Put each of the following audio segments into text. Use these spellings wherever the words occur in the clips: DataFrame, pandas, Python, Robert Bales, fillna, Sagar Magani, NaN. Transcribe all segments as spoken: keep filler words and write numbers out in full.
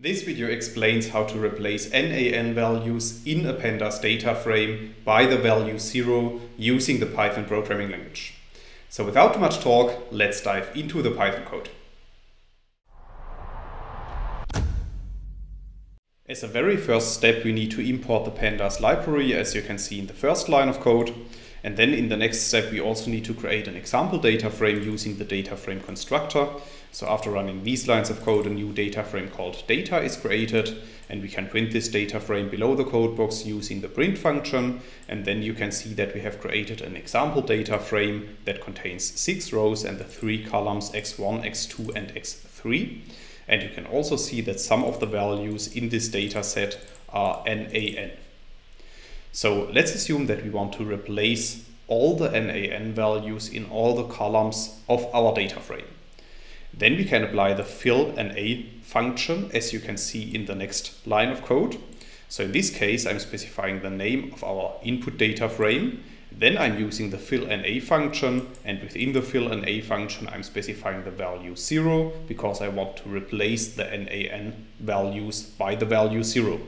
This video explains how to replace NaN values in a pandas data frame by the value zero using the Python programming language. So without much talk, let's dive into the Python code. As a very first step, we need to import the pandas library, as you can see in the first line of code. And then in the next step, we also need to create an example data frame using the data frame constructor. So after running these lines of code, a new data frame called data is created, and we can print this data frame below the code box using the print function. And then you can see that we have created an example data frame that contains six rows and the three columns x one, x two, and x three. And you can also see that some of the values in this data set are NaN. So let's assume that we want to replace all the NaN values in all the columns of our data frame. Then we can apply the fillna function, as you can see in the next line of code. So in this case, I'm specifying the name of our input data frame. Then I'm using the fillna function, and within the fillna function, I'm specifying the value zero because I want to replace the NaN values by the value zero.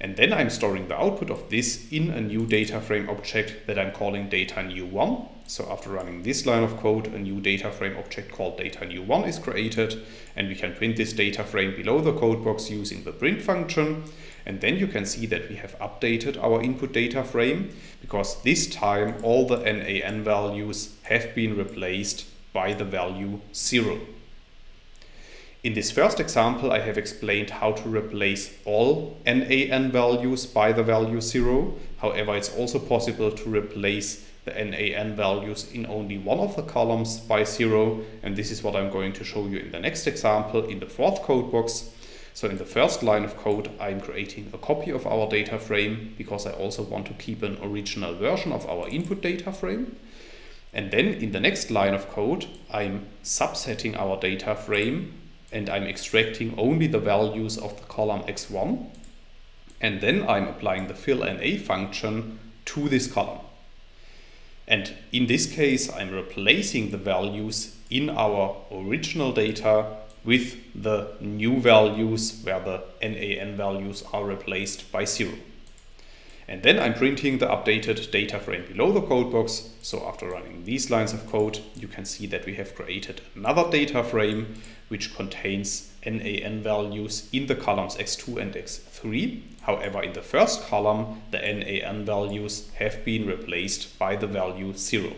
And then I'm storing the output of this in a new data frame object that I'm calling data new one. So after running this line of code, a new data frame object called data new one is created, and we can print this data frame below the code box using the print function. And then you can see that we have updated our input data frame because this time all the NaN values have been replaced by the value zero. In this first example, I have explained how to replace all NaN values by the value zero. However, it's also possible to replace the NaN values in only one of the columns by zero. And this is what I'm going to show you in the next example in the fourth code box. So in the first line of code, I'm creating a copy of our data frame because I also want to keep an original version of our input data frame. And then in the next line of code, I'm subsetting our data frame, and I'm extracting only the values of the column x one, and then I'm applying the fillna function to this column. And in this case, I'm replacing the values in our original data with the new values where the NaN values are replaced by zero. And then I'm printing the updated data frame below the code box. So after running these lines of code, you can see that we have created another data frame which contains NaN values in the columns x two and x three. However, in the first column, the NaN values have been replaced by the value zero.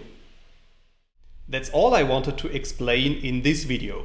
That's all I wanted to explain in this video.